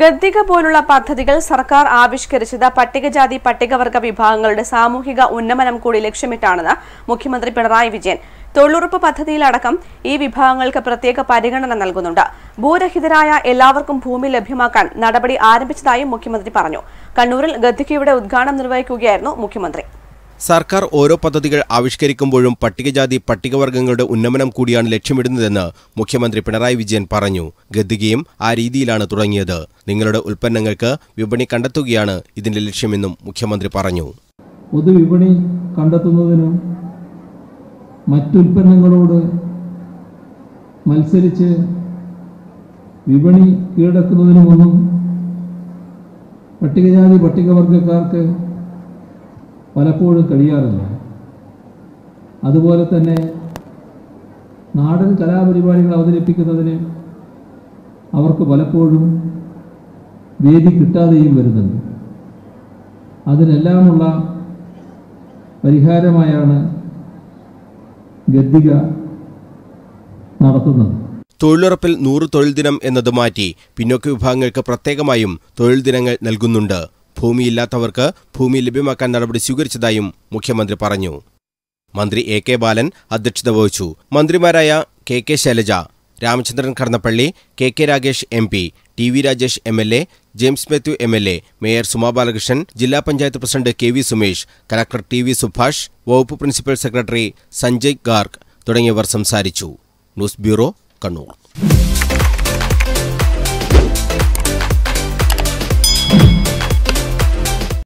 ഗദ്ദിക പോലുള്ള പദ്ധതികൾ സർക്കാർ ആവിഷ്കരിച്ചത് പട്ടികജാതി പട്ടികവർഗ വിഭാഗങ്ങളുടെ സാമൂഹിക ഉന്നമനം കൂടി ലക്ഷ്യമിട്ടാണെന്ന് മുഖ്യമന്ത്രി പിണറായി വിജയൻ തൊഴിലുറപ്പ് പദ്ധതിയിലടക്കം ഈ വിഭാഗങ്ങൾക്ക് പ്രത്യേക പരിഗണന നൽകുന്നുണ്ട്. ഭൂരഹിതരായ എല്ലാവർക്കും ഭൂമി ലഭ്യമാക്കാൻ നടപടി ആരംഭിച്ചതായും മുഖ്യമന്ത്രി പറഞ്ഞു. കണ്ണൂരിൽ ഗദ്ദികയുടെ ഉദ്ഘാടനം നിർവഹിക്കുകയായിരുന്നു മുഖ്യമന്ത്രി. സർക്കാർ ഓരോ പദ്ധതികൾ ആവിഷ്കരിക്കുമ്പോഴും പട്ടികജാതി പട്ടികവർഗങ്ങളുടെ ഉന്നമനം കൂടിയാണ് ലക്ഷ്യമിടുന്നതെന്ന് മുഖ്യമന്ത്രി പിണറായി വിജയൻ പറഞ്ഞു. ഗദ്ദികയും ആ രീതിയിലാണ് തുടങ്ങിയത്. നിങ്ങളുടെ ഉൽപ്പന്നങ്ങൾക്ക് വിപണി കണ്ടെത്തുകയാണ് ഇതിന്റെ ലക്ഷ്യമെന്നും മുഖ്യമന്ത്രി പറഞ്ഞു. പൊതുവിപണി കണ്ടെത്തുന്നതിനും മറ്റുൽപ്പന്നങ്ങളോട് മത്സരിച്ച് വിപണി കീഴടക്കുന്നതിനുമൊന്നും പട്ടികജാതി പട്ടികവർഗക്കാർക്ക് പലപ്പോഴും കഴിയാറില്ല. അതുപോലെ തന്നെ നാടൻ കലാപരിപാടികൾ അവതരിപ്പിക്കുന്നതിന് അവർക്ക് പലപ്പോഴും വേദി കിട്ടാതെയും വരുന്നുണ്ട്. അതിനെല്ലാമുള്ള പരിഹാരമായാണ് ഗദ്ദിക നടത്തുന്നത്. തൊഴിലുറപ്പിൽ 100 തൊഴിൽ ദിനം എന്നത് മാറ്റി പിന്നോക്ക വിഭാഗങ്ങൾക്ക് പ്രത്യേകമായും തൊഴിൽ ദിനങ്ങൾ നൽകുന്നുണ്ട്. ഭൂമിയില്ലാത്തവർക്ക് ഭൂമി ലഭ്യമാക്കാൻ നടപടി സ്വീകരിച്ചതായും മുഖ്യമന്ത്രി പറഞ്ഞു. മന്ത്രി A.K. ബാലൻ അധ്യക്ഷത വഹിച്ചു. മന്ത്രിമാരായ K.K. Shailaja, Ramachandran Kadannappalli, K.K. Ragesh MP, TV Rajesh MLA, James Mathew MLA, mayor Suma Balakrishnan, ജില്ലാ panchayat president K.V. Sumesh, collector TV Subhash, വകുപ്പ് പ്രിൻസിപ്പൽ സെക്രട്ടറി സഞ്ജയ് ഗാർക്ക് തുടങ്ങിയവർ സംസാരിച്ചു. News bureau, Kannur.